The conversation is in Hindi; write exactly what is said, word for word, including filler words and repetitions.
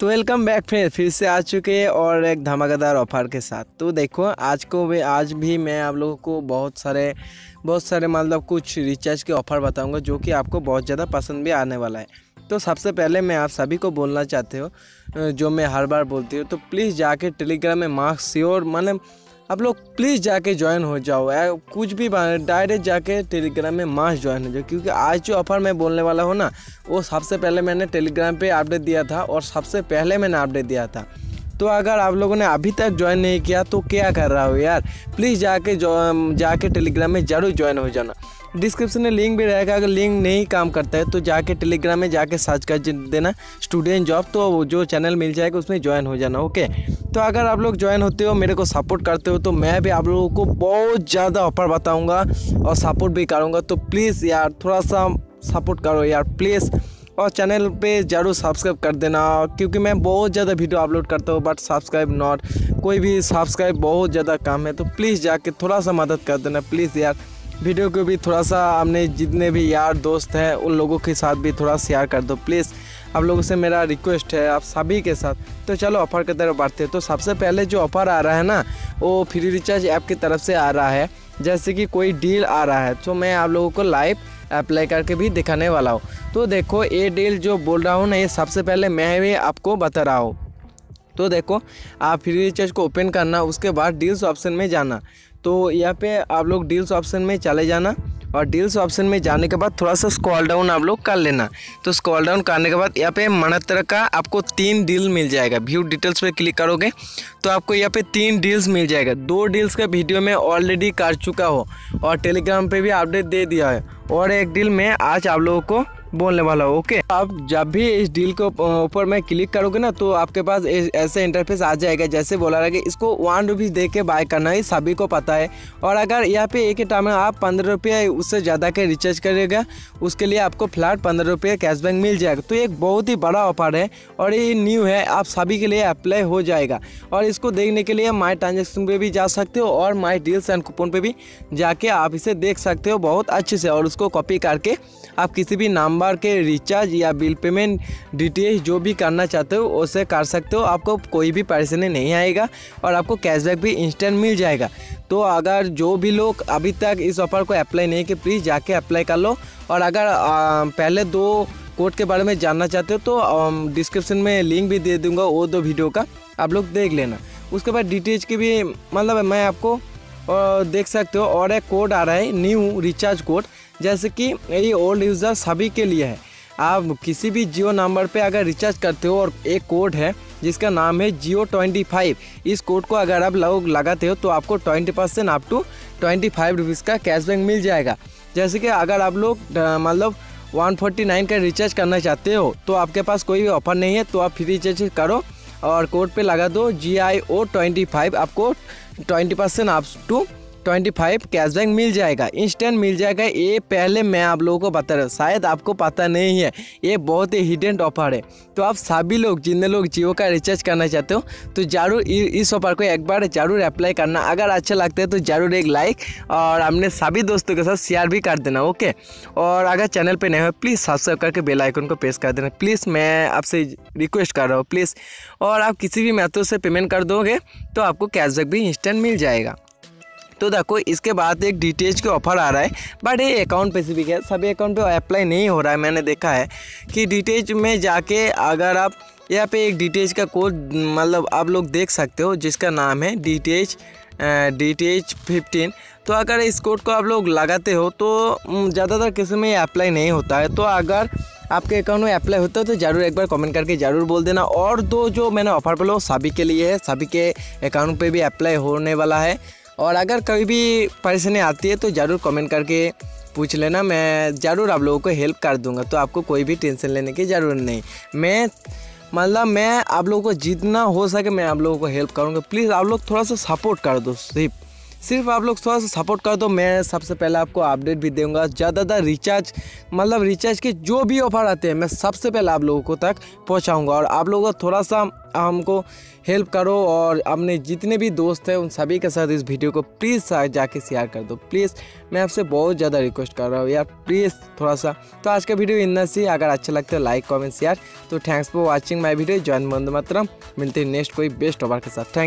तो वेलकम बैक फ्रेंड्स, फिर से आ चुके हैं और एक धमाकेदार ऑफर के साथ। तो देखो आज को भी आज भी मैं आप लोगों को बहुत सारे बहुत सारे मतलब कुछ रिचार्ज के ऑफ़र बताऊंगा जो कि आपको बहुत ज़्यादा पसंद भी आने वाला है। तो सबसे पहले मैं आप सभी को बोलना चाहते हो जो मैं हर बार बोलती हूँ, तो प्लीज़ जाके टेलीग्राम में मार्क श्योर मतलब आप लोग प्लीज़ जाके ज्वाइन हो जाओ, कुछ भी डायरेक्ट जाके टेलीग्राम में मास ज्वाइन हो जाओ, क्योंकि आज जो ऑफर मैं बोलने वाला हूँ ना वो सबसे पहले मैंने टेलीग्राम पे अपडेट दिया था और सबसे पहले मैंने अपडेट दिया था। तो अगर आप लोगों ने अभी तक ज्वाइन नहीं किया तो क्या कर रहा हो यार, प्लीज़ जाके जाके टेलीग्राम में ज़रूर ज्वाइन हो जाना। डिस्क्रिप्शन में लिंक भी रहेगा, अगर लिंक नहीं काम करता है तो जाके टेलीग्राम में जाके सर्च कर देना स्टूडेंट जॉब, तो जो चैनल मिल जाएगा उसमें ज्वाइन हो जाना। ओके, तो अगर आप लोग ज्वाइन होते हो, मेरे को सपोर्ट करते हो, तो मैं भी आप लोगों को बहुत ज़्यादा ऑफर बताऊंगा और सपोर्ट भी करूंगा। तो प्लीज़ यार थोड़ा सा सपोर्ट करो यार प्लीज़, और चैनल पे ज़रूर सब्सक्राइब कर देना, क्योंकि मैं बहुत ज़्यादा वीडियो अपलोड करता हूँ बट सब्सक्राइब नॉट, कोई भी सब्सक्राइब बहुत ज़्यादा काम है। तो प्लीज़ जाके थोड़ा सा मदद कर देना प्लीज़ यार, वीडियो को भी थोड़ा सा हमने जितने भी यार दोस्त हैं उन लोगों के साथ भी थोड़ा शेयर कर दो प्लीज़, आप लोगों से मेरा रिक्वेस्ट है आप सभी के साथ। तो चलो ऑफ़र की तरफ बढ़ते हैं। तो सबसे पहले जो ऑफ़र आ रहा है ना वो फ्री रिचार्ज ऐप की तरफ से आ रहा है, जैसे कि कोई डील आ रहा है तो मैं आप लोगों को लाइव अप्लाई करके भी दिखाने वाला हूँ। तो देखो ये डील जो बोल रहा हूँ ना ये सबसे पहले मैं भी आपको बता रहा हूँ। तो देखो आप फ्री रिचार्ज को ओपन करना, उसके बाद डील्स ऑप्शन में जाना, तो यहाँ पे आप लोग डील्स ऑप्शन में चले जाना और डील्स ऑप्शन में जाने के बाद थोड़ा सा स्क्रॉल डाउन आप लोग कर लेना। तो स्क्रॉल डाउन करने के बाद यहाँ पे मन्नतर का आपको तीन डील मिल जाएगा, व्यू डिटेल्स पे क्लिक करोगे तो आपको यहाँ पे तीन डील्स मिल जाएगा। दो डील्स का वीडियो मैं ऑलरेडी कर चुका हूँ और टेलीग्राम पे भी अपडेट दे दिया है, और एक डील मैं आज आप लोगों को बोलने वाला हूँ। ओके, आप जब भी इस डील के ऊपर मैं क्लिक करोगे ना तो आपके पास ऐसे इंटरफेस आ जाएगा, जैसे बोला रहा है कि इसको वन रुपीज़ दे के बाय करना है, सभी को पता है। और अगर यहाँ पे एक ही टाइम में आप पंद्रह रुपये उससे ज़्यादा के रिचार्ज करेगा उसके लिए आपको फ्लैट पंद्रह रुपये कैशबैक मिल जाएगा। तो एक बहुत ही बड़ा ऑफर है और ये न्यू है, आप सभी के लिए अप्लाई हो जाएगा। और इसको देखने के लिए माई ट्रांजेक्शन पर भी जा सकते हो और माई डील्स एंड कूपन पर भी जाके आप इसे देख सकते हो बहुत अच्छे से, और उसको कॉपी करके आप किसी भी नाम नंबर के रिचार्ज या बिल पेमेंट डीटीएच जो भी करना चाहते हो उसे कर सकते हो, आपको कोई भी परेशानी नहीं आएगा और आपको कैशबैक भी इंस्टेंट मिल जाएगा। तो अगर जो भी लोग अभी तक इस ऑफर को अप्लाई नहीं किए प्लीज़ जाके अप्लाई कर लो। और अगर आ, पहले दो कोड के बारे में जानना चाहते हो तो डिस्क्रिप्शन में लिंक भी दे दूँगा, वो दो वीडियो का आप लोग देख लेना। उसके बाद डीटीएच की भी मतलब मैं आपको और देख सकते हो, और एक कोड आ रहा है न्यू रिचार्ज कोड, जैसे कि ये ओल्ड यूज़र सभी के लिए है। आप किसी भी जियो नंबर पे अगर रिचार्ज करते हो, और एक कोड है जिसका नाम है जियो ट्वेंटी फाइव, इस कोड को अगर आप लोग लगाते हो तो आपको twenty percent up to twenty five rupees का कैशबैक मिल जाएगा। जैसे कि अगर आप लोग मतलब वन फोर्टी नाइन का रिचार्ज करना चाहते हो तो आपके पास कोई भी ऑफर नहीं है, तो आप फ्री रिचार्ज करो और कोड पे लगा दो G I O twenty five, आपको twenty percent up to twenty five cashback मिल जाएगा, इंस्टेंट मिल जाएगा। ये पहले मैं आप लोगों को बता रहा हूँ, शायद आपको पता नहीं है, ये बहुत ही हिडन ऑफर है। तो आप सभी लोग जितने लोग जियो का रिचार्ज करना चाहते हो तो ज़रूर इस ऑफर को एक बार ज़रूर अप्लाई करना। अगर अच्छा लगता है तो ज़रूर एक लाइक और अपने सभी दोस्तों के साथ शेयर भी कर देना। ओके, और अगर चैनल पर नए हो प्लीज़ सब्सक्राइब करके बेल आइकन को प्रेस कर देना प्लीज़, मैं आपसे रिक्वेस्ट कर रहा हूँ प्लीज़। और आप किसी भी मेथड से पेमेंट कर दोगे तो आपको कैशबैक भी इंस्टेंट मिल जाएगा। तो देखो इसके बाद एक डीटीएच के ऑफर आ रहा है, बट ये अकाउंट स्पेसिफिक है, सभी अकाउंट पे अप्लाई नहीं हो रहा है। मैंने देखा है कि डीटीएच में जाके अगर आप यहाँ पे एक डीटीएच का कोड मतलब आप लोग देख सकते हो जिसका नाम है डीटीएच डीटीएच फिफ्टीन, तो अगर इस कोड को आप लोग लगाते हो तो ज़्यादातर किसी में अप्लाई नहीं होता है। तो अगर आपके अकाउंट में अप्लाई होता है तो ज़रूर एक बार कमेंट करके ज़रूर बोल देना। और दो जो मैंने ऑफर बोला वो सभी के लिए है, सभी के अकाउंट पर भी अप्लाई होने वाला है। और अगर कभी भी परेशानी आती है तो ज़रूर कमेंट करके पूछ लेना, मैं ज़रूर आप लोगों को हेल्प कर दूंगा। तो आपको कोई भी टेंशन लेने की ज़रूरत नहीं, मैं मतलब मैं आप लोगों को जितना हो सके मैं आप लोगों को हेल्प करूंगा। प्लीज़ आप लोग थोड़ा सा सपोर्ट कर दो सिर्फ, सिर्फ आप लोग थोड़ा सा सपोर्ट कर दो। मैं सबसे पहले आपको अपडेट भी दूंगा, ज़्यादातर रिचार्ज मतलब रिचार्ज के जो भी ऑफर आते हैं मैं सबसे पहले आप लोगों को तक पहुँचाऊँगा। और आप लोगों को थोड़ा सा हमको हेल्प करो और अपने जितने भी दोस्त हैं उन सभी के साथ इस वीडियो को प्लीज़ जाके शेयर कर दो। प्लीज़ मैं आपसे बहुत ज़्यादा रिक्वेस्ट कर रहा हूँ यार, प्लीज़ थोड़ा सा। तो आज का वीडियो इतना ही। अगर अच्छा लगता है लाइक कमेंट शेयर। तो thanks for watching my video. जॉइन बंद मातरम। मिलते हैं नेक्स्ट कोई बेस्ट ओवर के साथ। थैंक